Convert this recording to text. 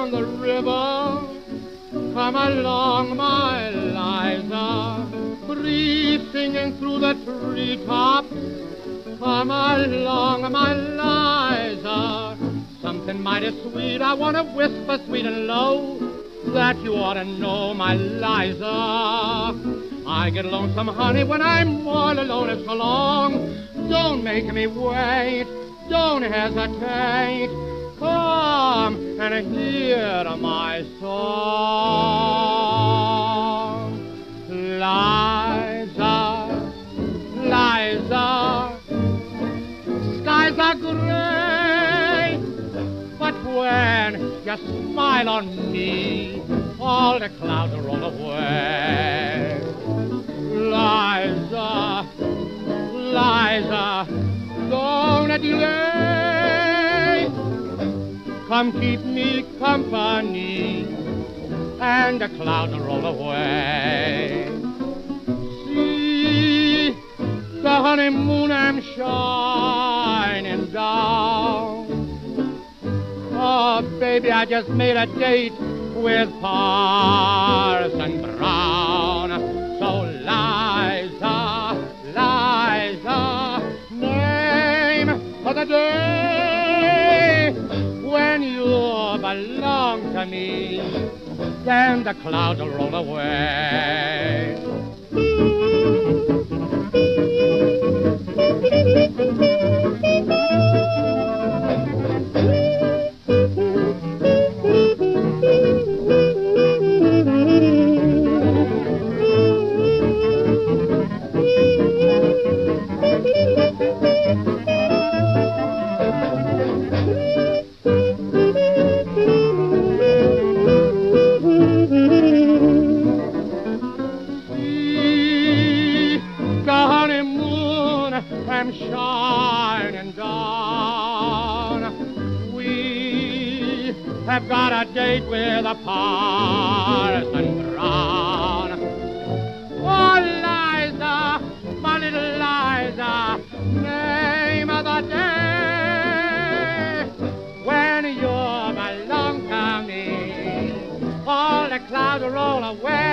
down the river, come along my Liza, breathe singing through the treetops. Come along my Liza, something mighty sweet I want to whisper sweet and low, that you ought to know my Liza. I get lonesome honey when I'm all alone, it's so long, don't make me wait, don't hesitate, come and hear my song. Liza, Liza, skies are gray, but when you smile on me, all the clouds are rolled away. Liza, Liza, don't delay. Come keep me company, and the clouds roll away. See, the honeymoon I'm shining down. Oh, baby, I just made a date with Parson Brown. So Liza, Liza, name for the day. When you belong to me, then the clouds will roll away. I'm shining down. We have got a date with a Parson Brown. Oh, Liza, my little Liza, name of the day. When you belong to me, all the clouds roll away.